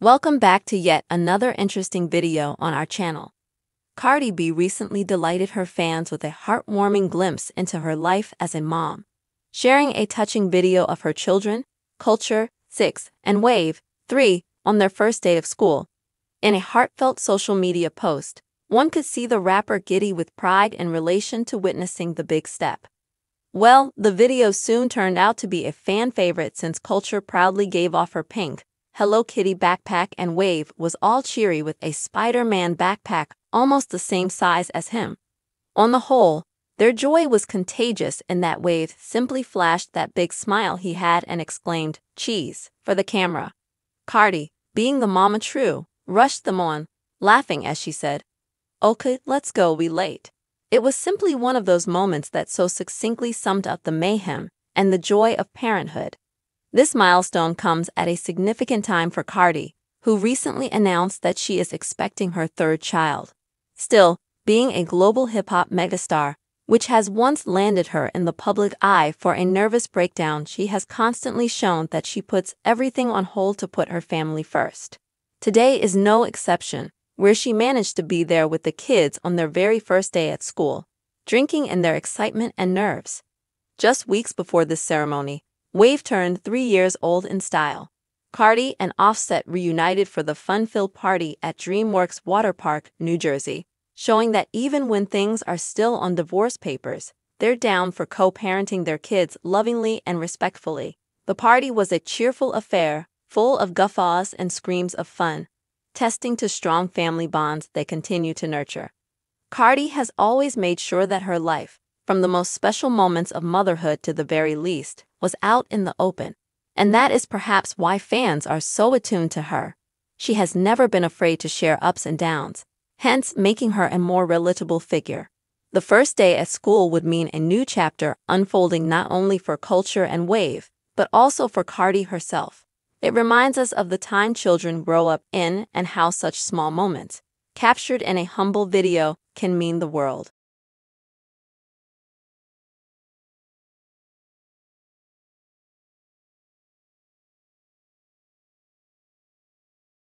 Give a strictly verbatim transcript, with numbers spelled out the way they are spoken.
Welcome back to yet another interesting video on our channel. Cardi B recently delighted her fans with a heartwarming glimpse into her life as a mom, sharing a touching video of her children, Kulture, six, and Wave, three, on their first day of school. In a heartfelt social media post, one could see the rapper giddy with pride in relation to witnessing the big step. Well, the video soon turned out to be a fan favorite since Kulture proudly gave off her pink Hello Kitty backpack and Wave was all cheery with a Spider-Man backpack almost the same size as him. On the whole, their joy was contagious in that Wave simply flashed that big smile he had and exclaimed, "Cheese," for the camera. Cardi, being the mama true, rushed them on, laughing as she said, "Okay, let's go, we late." It was simply one of those moments that so succinctly summed up the mayhem and the joy of parenthood. This milestone comes at a significant time for Cardi, who recently announced that she is expecting her third child. Still, being a global hip-hop megastar, which has once landed her in the public eye for a nervous breakdown, she has constantly shown that she puts everything on hold to put her family first. Today is no exception, where she managed to be there with the kids on their very first day at school, drinking in their excitement and nerves. Just weeks before this ceremony, Wave turned three years old in style. Cardi and Offset reunited for the fun-filled party at DreamWorks Waterpark, New Jersey, showing that even when things are still on divorce papers, they're down for co-parenting their kids lovingly and respectfully. The party was a cheerful affair, full of guffaws and screams of fun, testing to strong family bonds they continue to nurture. Cardi has always made sure that her life, from the most special moments of motherhood to the very least, was out in the open, and that is perhaps why fans are so attuned to her. She has never been afraid to share ups and downs, hence making her a more relatable figure. The first day at school would mean a new chapter unfolding not only for Kulture and Wave, but also for Cardi herself. It reminds us of the time children grow up in and how such small moments, captured in a humble video, can mean the world.